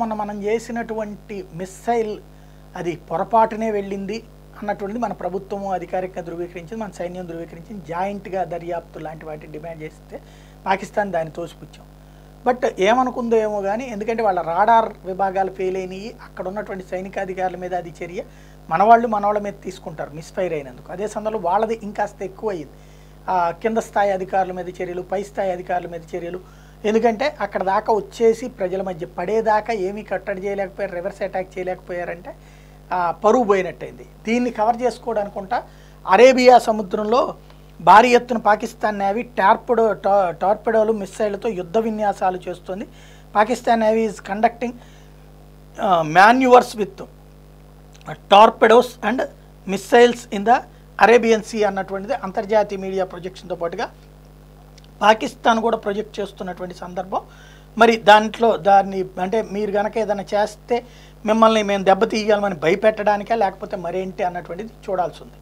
మొన్న మనం చేసినటువంటి మిస్సైల్ అది పొరపాటునే వెళ్ళింది అన్నటువంటి మన ప్రభుత్వం అధికారికంగా ధృవీకరించింది, మన సైన్యం ధృవీకరించింది. జాయింట్గా దర్యాప్తు లాంటి వాటిని డిమాండ్ చేస్తే పాకిస్తాన్ దాన్ని తోసిపుచ్చాం. బట్ ఏమనుకుందో ఏమో కానీ, ఎందుకంటే వాళ్ళ రాడార్ విభాగాలు ఫెయిల్ అయినాయి, అక్కడ ఉన్నటువంటి సైనికాధికారుల మీద అది చర్య మనవాళ్ళ మీద తీసుకుంటారు మిస్ఫైర్ అయినందుకు. అదే సందర్భంలో వాళ్ళది ఇంకాస్త ఎక్కువ అయ్యింది, కింద స్థాయి అధికారుల మీద చర్యలు, పై స్థాయి అధికారుల మీద చర్యలు. ఎందుకంటే అక్కడ దాకా వచ్చేసి ప్రజల మధ్య పడేదాకా ఏమీ కట్టడి చేయలేకపోయారు, రివర్స్ అటాక్ చేయలేకపోయారంటే పరువు పోయినట్టయింది. దీన్ని కవర్ చేసుకోవడానుకుంటా అరేబియా సముద్రంలో భారీ ఎత్తున పాకిస్తాన్ నేవీ టార్పెడోలు మిస్సైళ్లతో యుద్ధ విన్యాసాలు చేస్తుంది. Pakistan navy is conducting manoeuvres with torpedoes and missiles in the Arabian see అన్నటువంటిది అంతర్జాతీయ మీడియా ప్రొజెక్షన్తో పాటుగా పాకిస్తాన్ కూడా ప్రొజెక్ట్ చేస్తున్నటువంటి సందర్భం. మరి దాన్ని అంటే మీరు కనుక ఏదైనా చేస్తే మిమ్మల్ని మేము దెబ్బతీయాలని భయపెట్టడానికే లేకపోతే మరేంటి అన్నటువంటిది చూడాల్సి ఉంది.